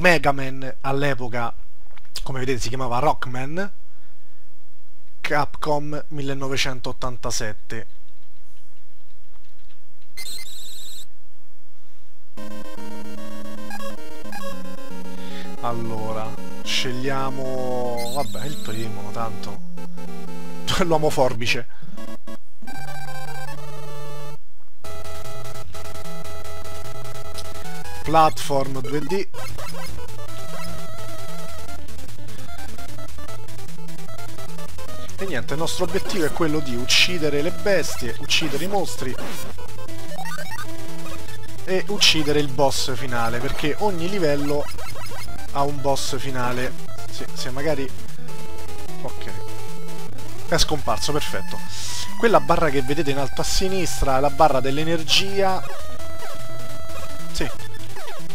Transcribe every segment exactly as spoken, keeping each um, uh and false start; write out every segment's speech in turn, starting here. Mega Man all'epoca, come vedete, si chiamava Rockman, Capcom millenovecentottantasette. Allora, scegliamo... vabbè, il primo, tanto... l'uomo forbice. Platform due D. E niente, il nostro obiettivo è quello di uccidere le bestie, uccidere i mostri e uccidere il boss finale, perché ogni livello ha un boss finale. Se, se magari... ok, è scomparso, perfetto. Quella barra che vedete in alto a sinistra è la barra dell'energia. Sì,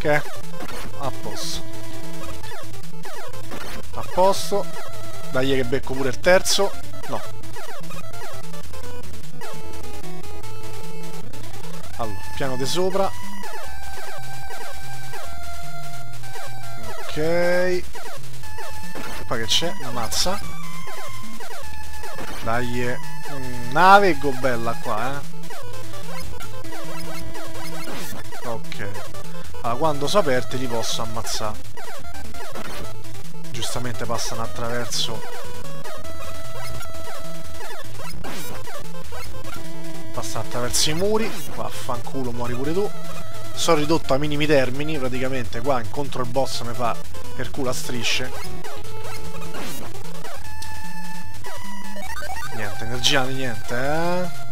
che è a posto. A posto. Dai che becco pure il terzo. No. Allora, piano di sopra. Ok. E poi che c'è? Una mazza. Dai. Nave e gobella qua, eh. Ok. Allora, quando sono aperti li posso ammazzare. Giustamente passano attraverso. Passano attraverso i muri. Vaffanculo, muori pure tu. Sono ridotto a minimi termini, praticamente qua incontro il boss, mi fa per culo a strisce. Niente, energia né niente,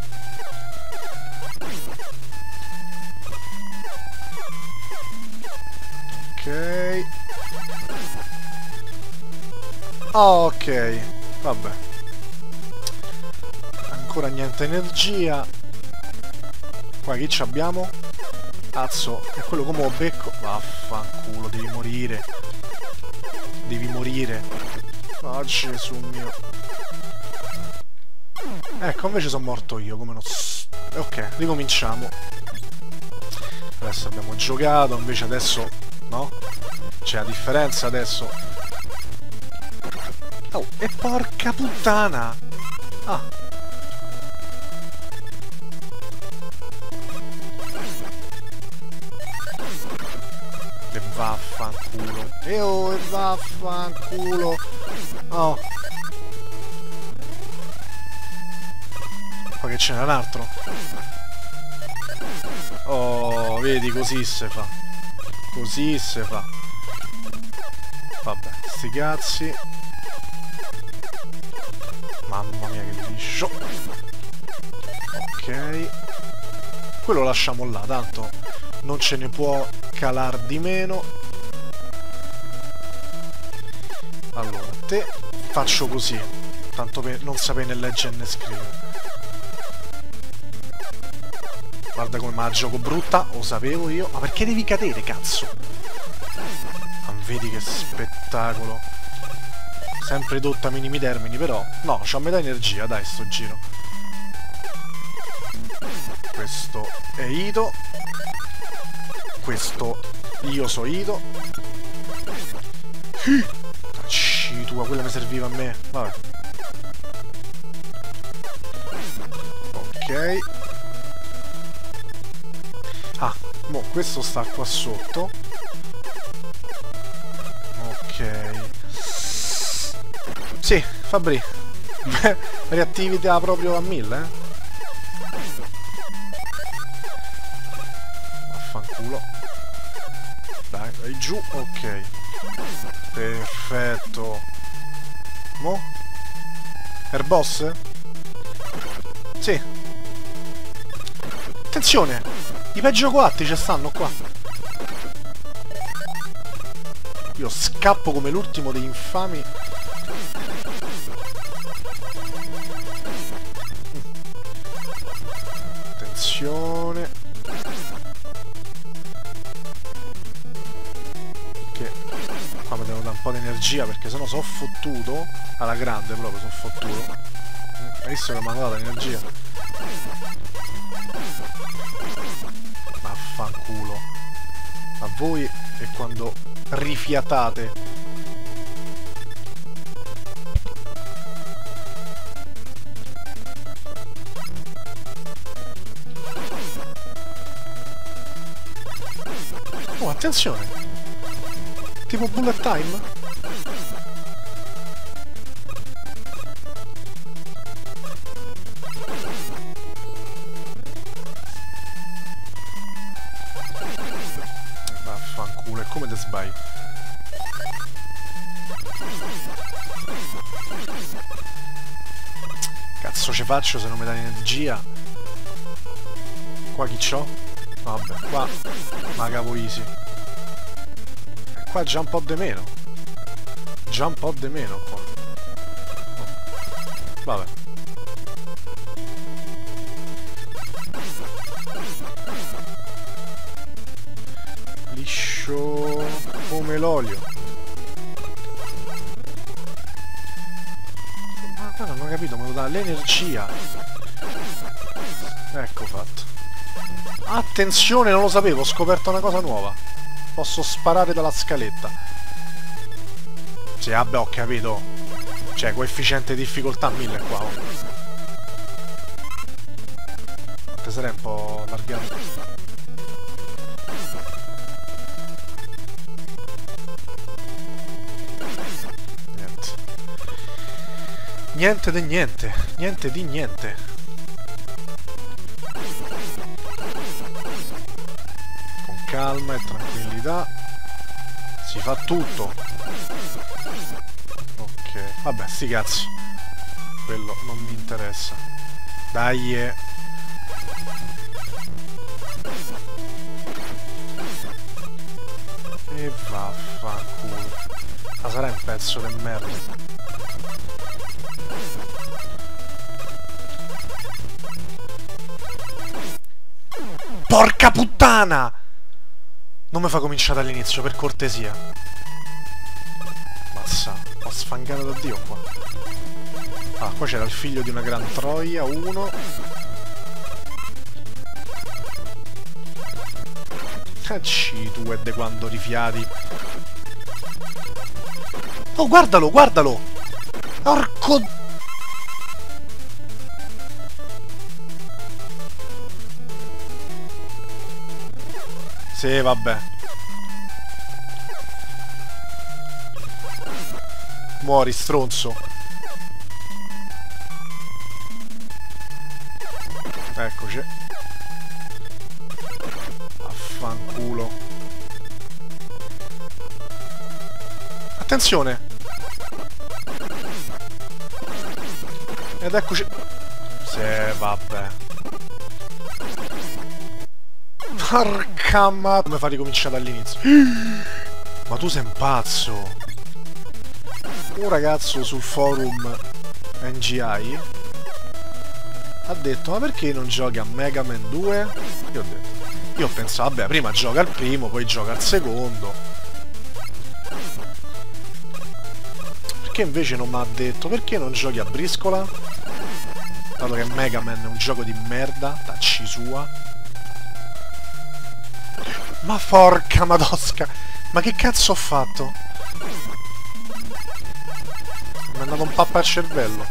eh? Ok. Ok, vabbè. Ancora niente energia. Qua che ci abbiamo? Azzo, è quello come ho becco. Vaffanculo, devi morire. Devi morire. Oh Gesù mio. Ecco, invece sono morto io, come non... ok, ricominciamo. Adesso abbiamo giocato, invece adesso... no? C'è la differenza adesso. Oh, e porca puttana! Ah! Vaffanculo. E oh, e vaffanculo. Oh. Ma che ce n'è un altro? Oh, vedi, così se fa. Così se fa. Vabbè, sti cazzi. Mamma mia che liscio. Ok. Quello lo lasciamo là, tanto non ce ne può calar di meno. Allora, te faccio così, tanto per non sapere né leggere né scrivere. Guarda come me la gioco brutta, lo sapevo io. Ma perché devi cadere, cazzo? Ma vedi che spettacolo. Sempre ridotta a minimi termini, però. No, c'ho metà energia, dai, sto giro. Questo è Ito. Questo io so Ito. Cacci tua, quella mi serviva a me. Vabbè. Ok. Ah, mo questo sta qua sotto. Ok. Sì, Fabri. Reattività proprio a mille, eh. Vaffanculo. Dai, vai giù, ok. Perfetto. Mo? Per boss? Sì. Attenzione! I peggio quatti ci stanno qua. Io scappo come l'ultimo degli infami. Attenzione. Un po' di energia perché sennò sono fottuto alla grande, proprio sono fottuto. Hai visto che mi ha dato energia? Vaffanculo a voi. E quando rifiatate. Oh, attenzione! Tipo bullet time? Cazzo ce faccio se non mi dà energia? Qua chi c'ho? Vabbè, qua ma cavo easy. Qua già un po' di meno. Già un po' di meno qua. Vabbè. Liscio come l'olio. Non ho capito, me lo dà l'energia. Ecco fatto. Attenzione, non lo sapevo, ho scoperto una cosa nuova. Posso sparare dalla scaletta. Sì, vabbè, ho capito. Cioè, coefficiente di difficoltà mille qua. Oh. Te sarei un po' allargato. Niente di niente, niente di niente. Con calma e tranquillità si fa tutto. Ok, vabbè, sti cazzi. Quello non mi interessa. Dai. Eh. E vaffanculo. Ma sarà un pezzo di merda. Porca puttana! Non mi fa cominciare dall'inizio, per cortesia. Mazza, ho sfangato da Dio qua. Ah, qua c'era il figlio di una gran troia, uno. Cacci tu, è de quando rifiati. Oh, guardalo, guardalo! Orco... Sì, vabbè. Muori, stronzo. Eccoci. Affanculo. Attenzione. Ed eccoci. Sì, vabbè. Porca ma... Come fa a ricominciare dall'inizio? Ma tu sei un pazzo! Un ragazzo sul forum N G I ha detto: ma perché non giochi a Mega Man due? Io ho detto, io ho pensato, vabbè, prima gioca al primo, poi gioca al secondo. Perché invece non mi ha detto, perché non giochi a briscola? Dato che Mega Man è un gioco di merda, tacci sua. Ma porca madosca! Ma che cazzo ho fatto? Mi è andato un pappa al cervello.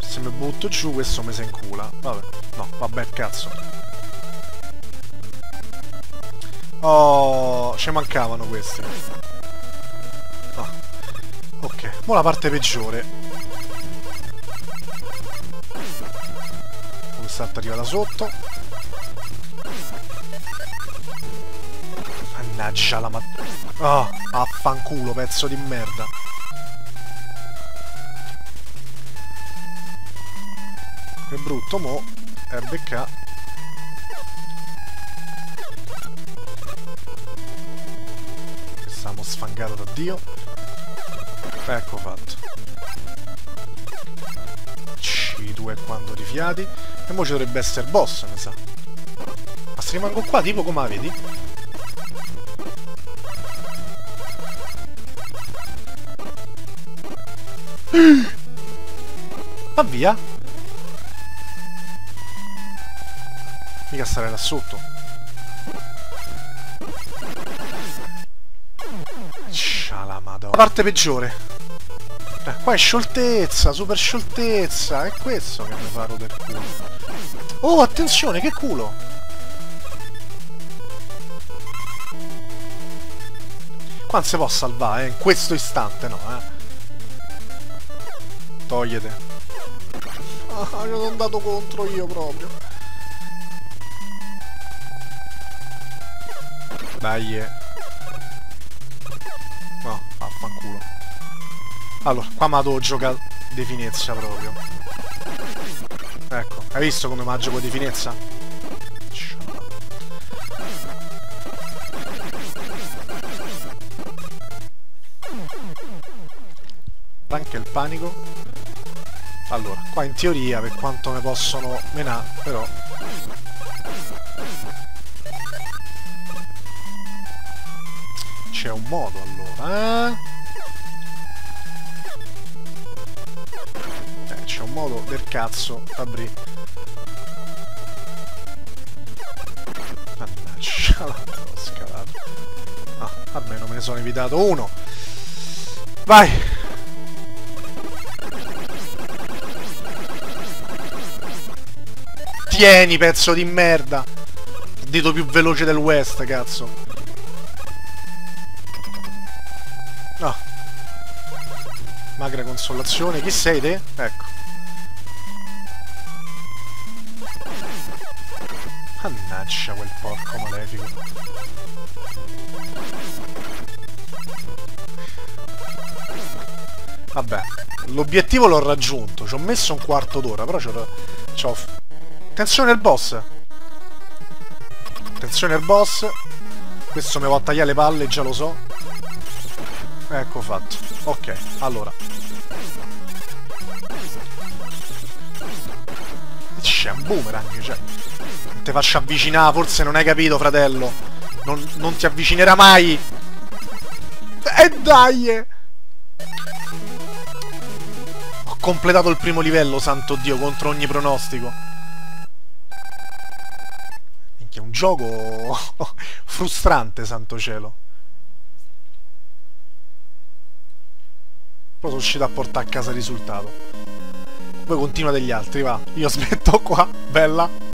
Se mi butto giù questo mi si incula. Vabbè, no, vabbè, cazzo. Oh, ci mancavano questi. No. Ok, mo la parte peggiore. Quest'altra arriva da sotto. Mannaggia la ma... Oh, affanculo, pezzo di merda. Che brutto, mo. R B K. Stiamo sfangati da Dio. Ecco fatto. C due quando rifiati. E mo ci dovrebbe essere il boss, mi sa. Ma se rimango qua, tipo come la vedi? Va via. Mica stare là sotto. c'ha la madonna. La parte peggiore. Eh, qua è scioltezza, super scioltezza. È questo che mi fa roder culo. Oh, attenzione, che culo! Qua non si può salvare, eh? In questo istante no, eh. Togliete. Ah, ci sono andato contro io proprio. Dai. Eh. No, vaffanculo. Allora, qua mi devo giocare di finezza proprio. Ecco, hai visto come mi gioco di finezza? Anche il panico. Allora, qua in teoria, per quanto ne possono menare, però... C'è un modo, allora, eh? Eh, c'è un modo del cazzo, Fabri. Mannaggia, l'ho scalato. No, almeno me ne sono evitato uno. Vai! Tieni, pezzo di merda! Il dito più veloce del West, cazzo! No! Magra consolazione, chi sei te? Ecco! Mannaggia quel porco malefico! Vabbè, l'obiettivo l'ho raggiunto, ci ho messo un quarto d'ora, però ci ho... Attenzione al boss! Attenzione al boss! Questo mi va a tagliare le palle, già lo so. Ecco fatto. Ok, allora. C'è un boomerang, cioè. Non ti faccio avvicinare, forse non hai capito, fratello. Non, non ti avvicinerà mai! E eh, dai! Ho completato il primo livello, santo Dio, contro ogni pronostico. Che è un gioco frustrante, santo cielo. Però sono riuscito a portare a casa il risultato. Voi continuate gli altri, va. Io smetto qua, bella.